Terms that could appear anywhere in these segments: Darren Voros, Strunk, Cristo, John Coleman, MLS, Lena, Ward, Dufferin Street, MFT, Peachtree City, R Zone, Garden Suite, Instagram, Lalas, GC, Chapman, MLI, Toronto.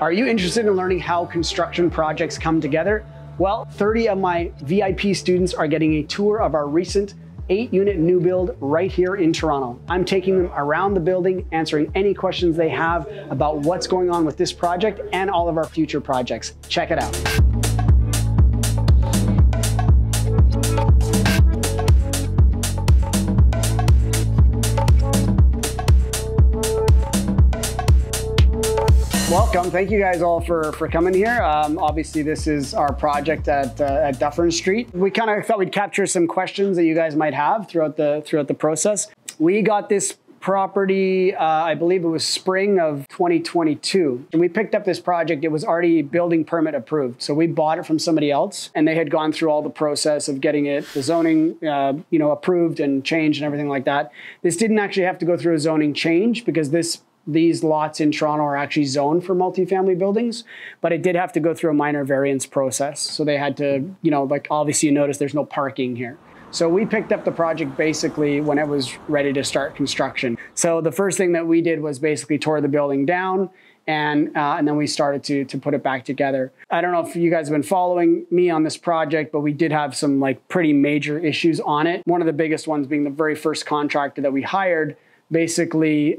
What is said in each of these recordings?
Are you interested in learning how construction projects come together? Well, 30 of my VIP students are getting a tour of our recent 8-unit new build right here in Toronto. I'm taking them around the building, answering any questions they have about what's going on with this project and all of our future projects. Check it out. Welcome. Thank you guys all for coming here. Obviously, this is our project at Dufferin Street. We kind of thought we'd capture some questions that you guys might have throughout the process. We got this property, I believe it was spring of 2022. And we picked up this project. It was already building permit approved. So we bought it from somebody else and they had gone through all the process of getting it, the zoning, approved and changed and everything like that. This didn't actually have to go through a zoning change because these lots in Toronto are actually zoned for multifamily buildings, but it did have to go through a minor variance process. So they had to, obviously you notice there's no parking here. So we picked up the project basically when it was ready to start construction. So the first thing that we did was basically tore the building down and then we started to put it back together. I don't know if you guys have been following me on this project, but we did have some pretty major issues on it. One of the biggest ones being the very first contractor that we hired basically,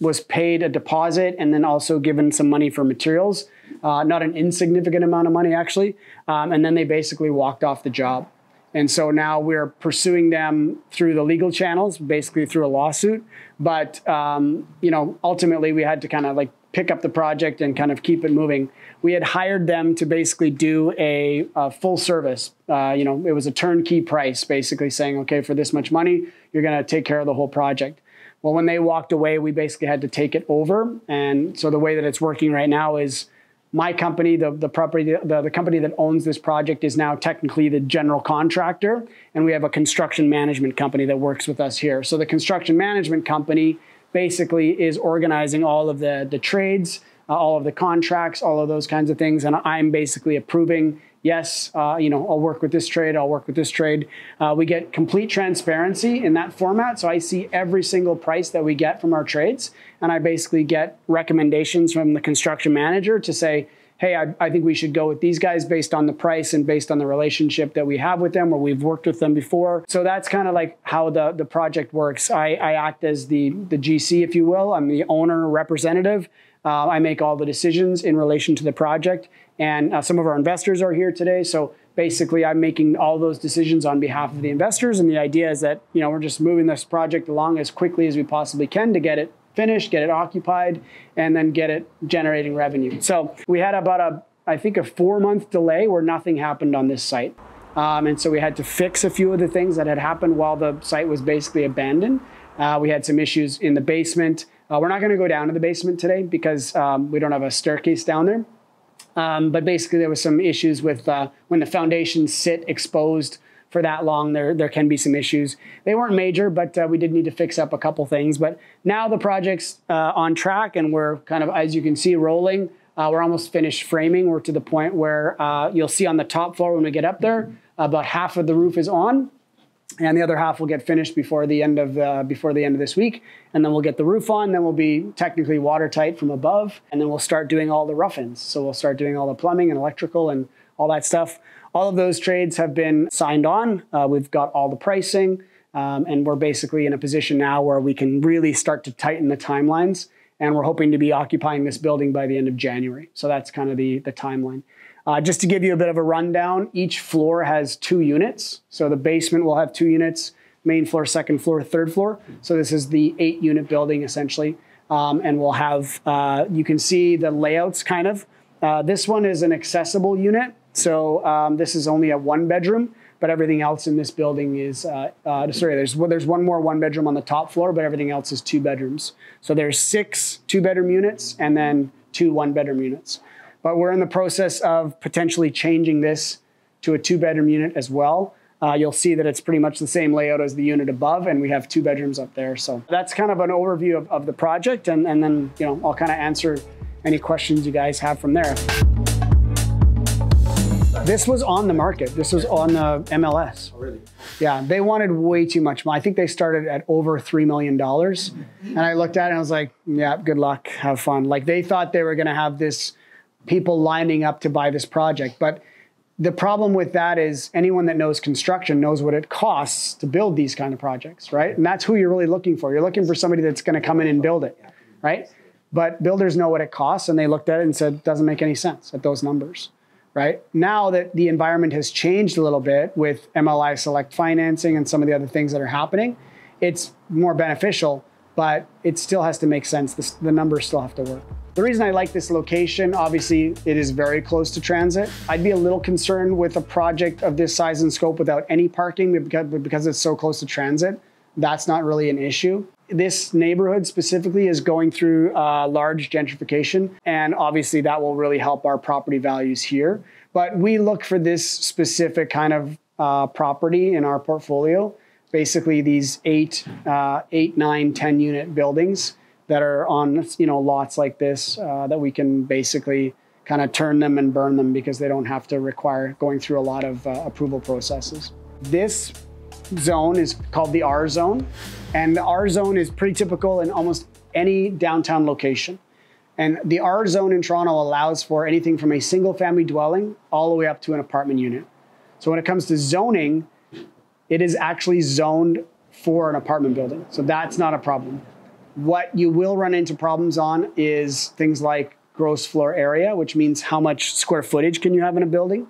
was paid a deposit and then also given some money for materials, not an insignificant amount of money actually. And then they basically walked off the job. And so now we're pursuing them through the legal channels, basically through a lawsuit. But, ultimately we had to kind of pick up the project and kind of keep it moving. We had hired them to basically do a full service. It was a turnkey price, basically saying, okay, for this much money, you're going to take care of the whole project. Well, when they walked away, we basically had to take it over. And so the way that it's working right now is my company, the company that owns this project is now technically the general contractor. And we have a construction management company that works with us here. So the construction management company basically is organizing all of the trades, all of the contracts, all of those kinds of things. And I'm basically approving, yes, I'll work with this trade, I'll work with this trade. We get complete transparency in that format. So I see every single price that we get from our trades. And I basically get recommendations from the construction manager to say, hey, I think we should go with these guys based on the price and based on the relationship that we have with them or we've worked with them before. So that's kind of how the project works. I act as the GC, if you will. I'm the owner representative. I make all the decisions in relation to the project. And some of our investors are here today. So basically, I'm making all those decisions on behalf of the investors. And the idea is that, we're just moving this project along as quickly as we possibly can to get it finished, get it occupied, and then get it generating revenue. So we had about a 4-month delay where nothing happened on this site. And so we had to fix a few of the things that had happened while the site was basically abandoned. We had some issues in the basement. We're not going to go down to the basement today because we don't have a staircase down there. But basically there was some issues with when the foundations sit exposed for that long, there can be some issues. They weren't major, but we did need to fix up a couple things. But now the project's on track and we're kind of, as you can see, rolling. We're almost finished framing. We're to the point where you'll see on the top floor when we get up there, about half of the roof is on and the other half will get finished before the end of this week. And then we'll get the roof on, then we'll be technically watertight from above and then we'll start doing all the rough-ins. So we'll start doing all the plumbing and electrical and all that stuff. All of those trades have been signed on. We've got all the pricing and we're basically in a position now where we can really start to tighten the timelines and we're hoping to be occupying this building by the end of January. So that's kind of the timeline. Just to give you a bit of a rundown, each floor has 2 units. So the basement will have 2 units, main floor, second floor, third floor. So this is the 8-unit building essentially. And we'll have, you can see the layouts kind of. This one is an accessible unit. So this is only a 1-bedroom, but everything else in this building is, sorry, there's one more 1-bedroom on the top floor, but everything else is 2 bedrooms. So there's 6 2-bedroom units and then 2 1-bedroom units. But we're in the process of potentially changing this to a 2-bedroom unit as well. You'll see that it's pretty much the same layout as the unit above and we have 2 bedrooms up there. So that's kind of an overview of the project. And then, I'll kind of answer any questions you guys have from there. This was on the market. This was on the MLS. Oh, really? Yeah, they wanted way too much money. I think they started at over $3 million. And I looked at it and I was like, yeah, good luck, have fun. Like they thought they were gonna have this people lining up to buy this project. But the problem with that is anyone that knows construction knows what it costs to build these kind of projects, right? And that's who you're really looking for. You're looking for somebody that's gonna come in and build it, right? But builders know what it costs, and they looked at it and said, it doesn't make any sense at those numbers, right? Now that the environment has changed a little bit with MLI select financing and some of the other things that are happening, it's more beneficial, but it still has to make sense. The numbers still have to work. The reason I like this location, obviously it is very close to transit. I'd be a little concerned with a project of this size and scope without any parking, because it's so close to transit. That's not really an issue. This neighborhood specifically is going through large gentrification, and obviously that will really help our property values here. But we look for this specific kind of property in our portfolio, basically these 8, 9, 10 unit buildings that are on lots like this that we can basically kind of turn them and burn them because they don't have to require going through a lot of approval processes. This zone is called the R Zone, and the R Zone is pretty typical in almost any downtown location. And the R Zone in Toronto allows for anything from a single family dwelling all the way up to an apartment unit. So when it comes to zoning, it is actually zoned for an apartment building. So that's not a problem. What you will run into problems on is things like gross floor area, which means how much square footage can you have in a building,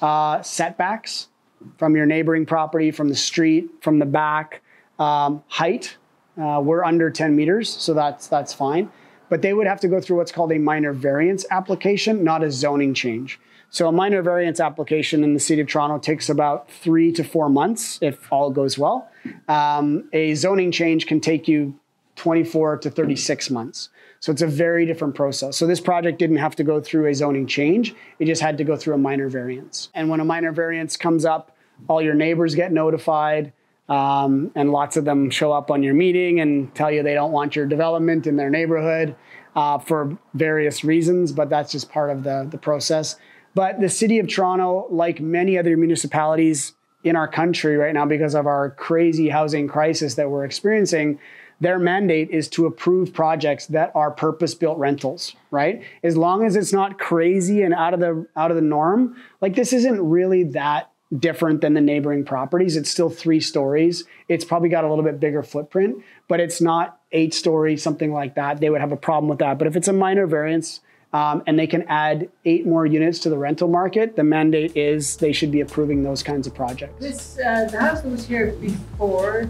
setbacks from your neighboring property, from the street, from the back, height. We're under 10 meters, so that's fine. But they would have to go through what's called a minor variance application, not a zoning change. So a minor variance application in the city of Toronto takes about 3 to 4 months, if all goes well. A zoning change can take you 24 to 36 months. So it's a very different process. So this project didn't have to go through a zoning change. It just had to go through a minor variance. And when a minor variance comes up, all your neighbors get notified, and lots of them show up on your meeting and tell you they don't want your development in their neighborhood for various reasons, but that's just part of the process. But the city of Toronto, like many other municipalities in our country right now, because of our crazy housing crisis that we're experiencing, their mandate is to approve projects that are purpose-built rentals, right? As long as it's not crazy and out of the norm, like this isn't really that different than the neighboring properties. It's still 3 stories. It's probably got a little bit bigger footprint, but it's not 8-story, something like that. They would have a problem with that. But if it's a minor variance and they can add 8 more units to the rental market, the mandate is they should be approving those kinds of projects. This, the house was here before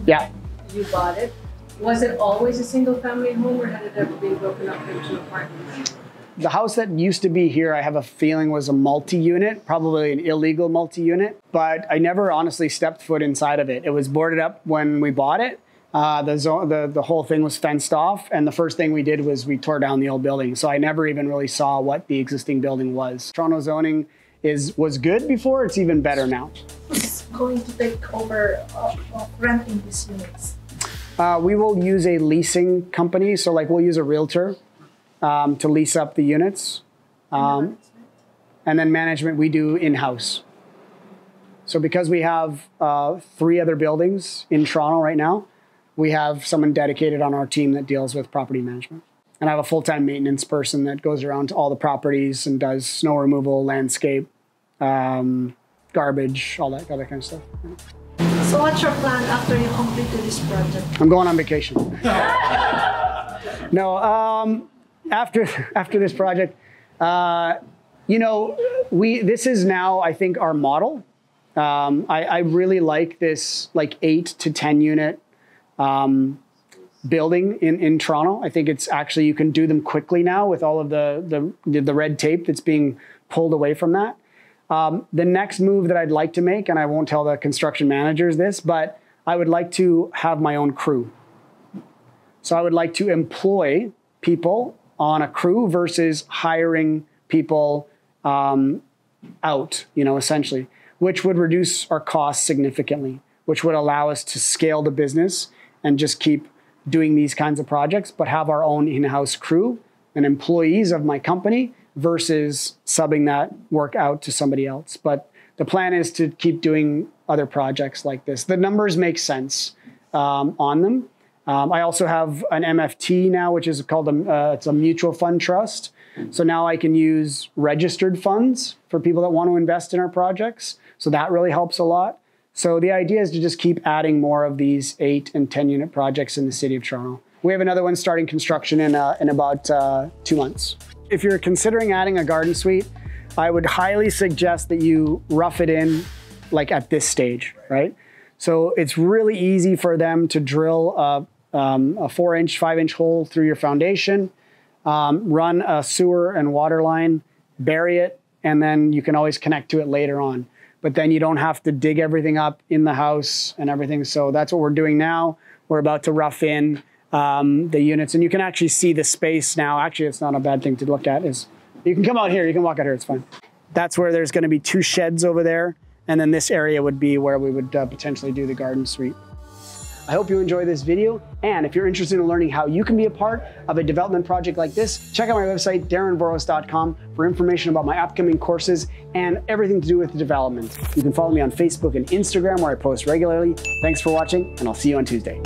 you bought it. Was it always a single family home, or had it ever been broken up into apartments? The house that used to be here, I have a feeling, was a multi-unit, probably an illegal multi-unit, but I never honestly stepped foot inside of it. It was boarded up when we bought it. The whole thing was fenced off, and the first thing we did was we tore down the old building. So I never even really saw what the existing building was. Toronto zoning was good before, it's even better now. Who's going to take over renting these units? We will use a leasing company. So like we'll use a realtor to lease up the units. And then management we do in-house. So because we have 3 other buildings in Toronto right now, we have someone dedicated on our team that deals with property management. And I have a full-time maintenance person that goes around to all the properties and does snow removal, landscape, garbage, all that other kind of stuff. So what's your plan after you completed this project? I'm going on vacation. No, after this project, this is now, I think, our model. I really like this, like 8 to 10 unit building in Toronto. I think it's actually, you can do them quickly now with all of the red tape that's being pulled away from that. The next move that I'd like to make, and I won't tell the construction managers this, but I would like to have my own crew. So I would like to employ people on a crew versus hiring people out, essentially, which would reduce our costs significantly, which would allow us to scale the business and just keep doing these kinds of projects, but have our own in-house crew and employees of my company versus subbing that work out to somebody else. But the plan is to keep doing other projects like this. The numbers make sense on them. I also have an MFT now, which is called it's a mutual fund trust. So now I can use registered funds for people that want to invest in our projects. So that really helps a lot. So the idea is to just keep adding more of these 8- and 10- unit projects in the city of Toronto. We have another one starting construction in about 2 months. If you're considering adding a garden suite, I would highly suggest that you rough it in like at this stage, right? So it's really easy for them to drill a 4-inch, 5-inch hole through your foundation, run a sewer and water line, bury it, and then you can always connect to it later on. But then you don't have to dig everything up in the house and everything. So that's what we're doing now. We're about to rough in the units, and you can actually see the space now. Actually, it's not a bad thing to look at. Is you can come out here, you can walk out here, it's fine. That's where there's gonna be 2 sheds over there. And then this area would be where we would potentially do the garden suite. I hope you enjoy this video. And if you're interested in learning how you can be a part of a development project like this, check out my website, darrenvoros.com, for information about my upcoming courses and everything to do with development. You can follow me on Facebook and Instagram, where I post regularly. Thanks for watching, and I'll see you on Tuesday.